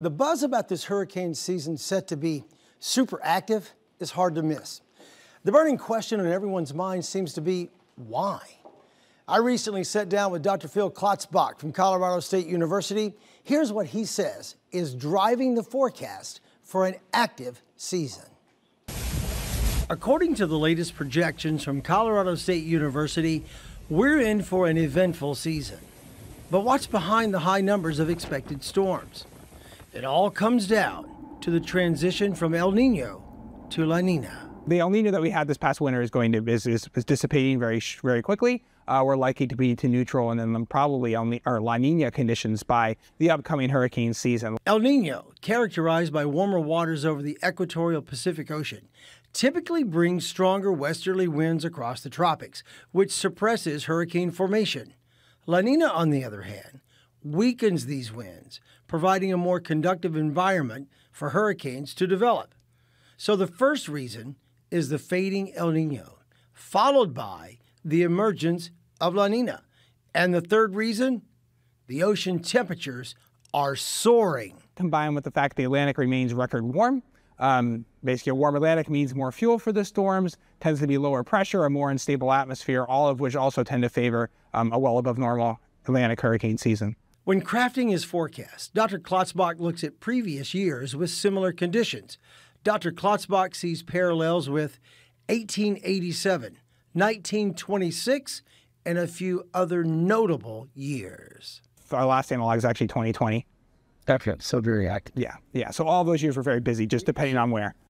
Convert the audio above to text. The buzz about this hurricane season, set to be super active, is hard to miss. The burning question on everyone's mind seems to be, why? I recently sat down with Dr. Phil Klotzbach from Colorado State University. Here's what he says is driving the forecast for an active season. According to the latest projections from Colorado State University, we're in for an eventful season. But what's behind the high numbers of expected storms? It all comes down to the transition from El Niño to La Niña. The El Niño that we had this past winter is going to is dissipating very quickly. We're likely to be to neutral, and then probably La Niña conditions by the upcoming hurricane season. El Niño, characterized by warmer waters over the equatorial Pacific Ocean, typically brings stronger westerly winds across the tropics, which suppresses hurricane formation. La Niña, on the other hand, weakens these winds, providing a more conducive environment for hurricanes to develop. So the first reason is the fading El Niño, followed by the emergence of La Niña. And the third reason, the ocean temperatures are soaring. Combined with the fact the Atlantic remains record warm, basically a warm Atlantic means more fuel for the storms, tends to be lower pressure, a more unstable atmosphere, all of which also tend to favor a well above normal Atlantic hurricane season. When crafting his forecast, Dr. Klotzbach looks at previous years with similar conditions. Dr. Klotzbach sees parallels with 1887, 1926, and a few other notable years. Our last analog is actually 2020. Definitely, so very active. Yeah, so all those years were very busy, just depending on where.